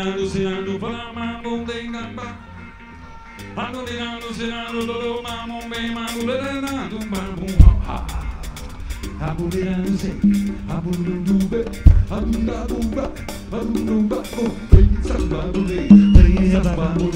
Bring that bamboo,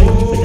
oh.